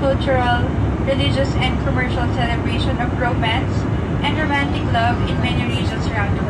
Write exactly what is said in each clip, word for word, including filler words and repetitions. Cultural, religious, and commercial celebration of romance and romantic love in many regions around the world.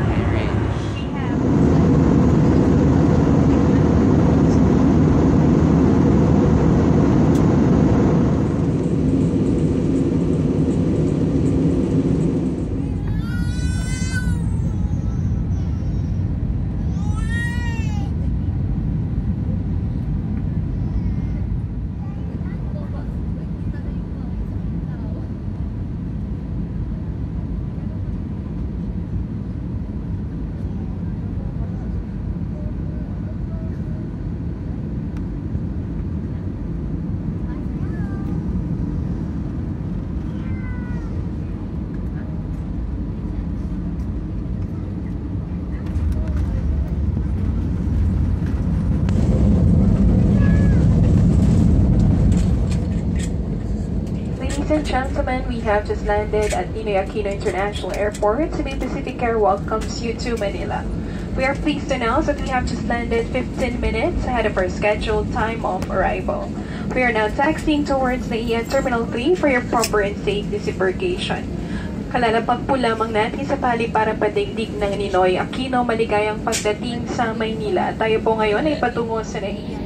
Ladies and gentlemen, we have just landed at Ninoy Aquino International Airport. Philippine Pacific Air welcomes you to Manila. We are pleased to announce that we have just landed fifteen minutes ahead of our scheduled time of arrival. We are now taxiing towards N A I A Terminal three for your proper and safe disembarkation. Kalalapag po lamang natin sa para padigdig ng Ninoy Aquino, maligayang pagdating sa Maynila. Tayo po ngayon ay patungo sa N A I A.